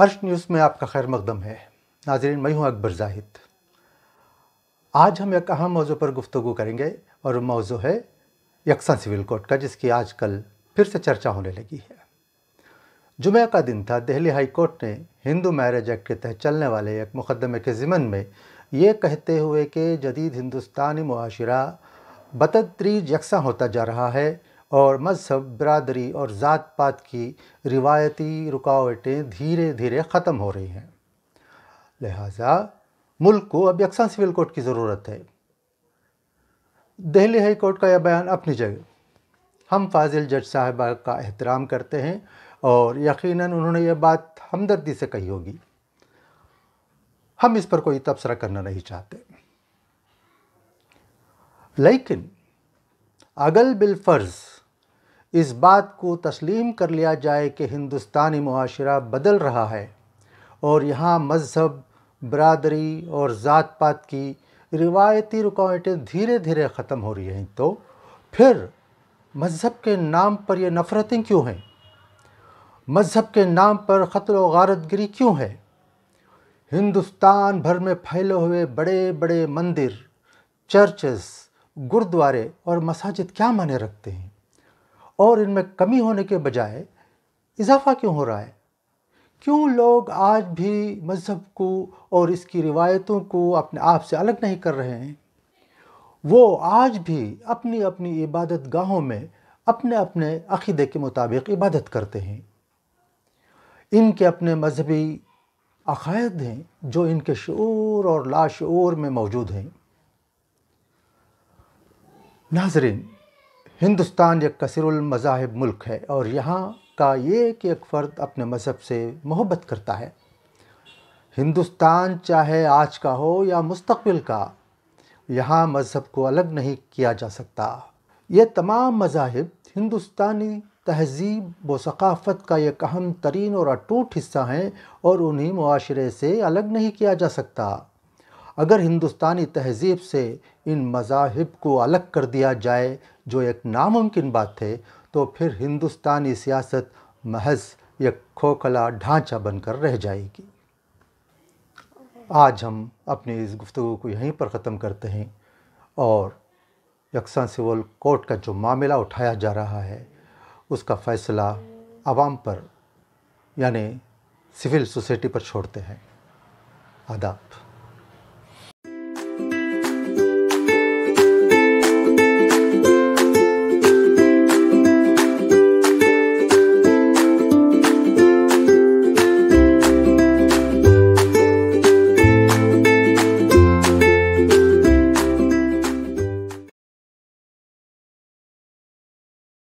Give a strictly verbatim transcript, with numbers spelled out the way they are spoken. First news में आपका खैर मकदम है। नाजरीन, मैं हूँ अकबर जाहिद। आज हम एक अहम मौजू पर गुफ्तगू करेंगे और मौजू है यकसा सिविल कोर्ट का, जिसकी आजकल फिर से चर्चा होने लगी है। जुमे का दिन था। दिल्ली हाई कोर्ट ने हिंदू मैरिज एक्ट के तहत चलने वाले एक मुकदमे के ज़िमन में ये कहते हुए कि जदीद हिंदुस्तानी मुआशरा बतदरीज यकसा होता जा रहा है और मजहब, बिरादरी और ज़ात पात की रिवायती रुकावटें धीरे धीरे ख़त्म हो रही हैं। लिहाजा मुल्क को अब यकसा सिविल कोर्ट की ज़रूरत है। दिल्ली हाई कोर्ट का यह बयान अपनी जगह, हम फाजिल जज साहिबा का एहतराम करते हैं और यकीनन उन्होंने ये बात हमदर्दी से कही होगी। हम इस पर कोई तबसरा करना नहीं चाहते, लेकिन अगल बिलफर्ज इस बात को तस्लीम कर लिया जाए कि हिंदुस्तानी मुआशरा बदल रहा है और यहाँ मजहब, बरादरी और ज़ात पात की रिवायती रुकावटें धीरे धीरे ख़त्म हो रही हैं, तो फिर मजहब के नाम पर ये नफ़रतें क्यों हैं? मजहब के नाम पर क़त्ल व गारतगिरी क्यों है? हिंदुस्तान भर में फैले हुए बड़े बड़े मंदिर, चर्चेस, गुरुद्वारे और मसाजिद क्या माने रखते हैं और इनमें कमी होने के बजाय इजाफा क्यों हो रहा है? क्यों लोग आज भी मज़हब को और इसकी रिवायतों को अपने आप से अलग नहीं कर रहे हैं? वो आज भी अपनी अपनी इबादत गाहों में अपने अपने अक़ीदे के मुताबिक इबादत करते हैं। इनके अपने मजहबी अक़ायद हैं जो इनके शऊर और लाशऊर में मौजूद हैं। नाजरीन, हिंदुस्तान एक कसीरुल मज़ाहिब मुल्क है और यहाँ का ये कि एक फ़र्द अपने मज़हब से मोहब्बत करता है, हिंदुस्तान चाहे आज का हो या मुस्तक़बिल का, यहाँ मज़हब को अलग नहीं किया जा सकता। ये तमाम मज़ाहिब हिंदुस्तानी तहज़ीब व सकाफ़त का एक अहम तरीन और अटूट हिस्सा हैं और उन्हीं मुआशरे से अलग नहीं किया जा सकता। अगर हिंदुस्तानी तहज़ीब से इन मज़ाहिब को अलग कर दिया जाए, जो एक नामुमकिन बात है, तो फिर हिंदुस्तानी सियासत महज एक खोखला ढांचा बनकर रह जाएगी। आज हम अपनी इस गुफ्तगू को यहीं पर ख़त्म करते हैं और यकसा सिविल कोर्ट का जो मामला उठाया जा रहा है उसका फ़ैसला आवाम पर यानी सिविल सोसाइटी पर छोड़ते हैं। आदाब।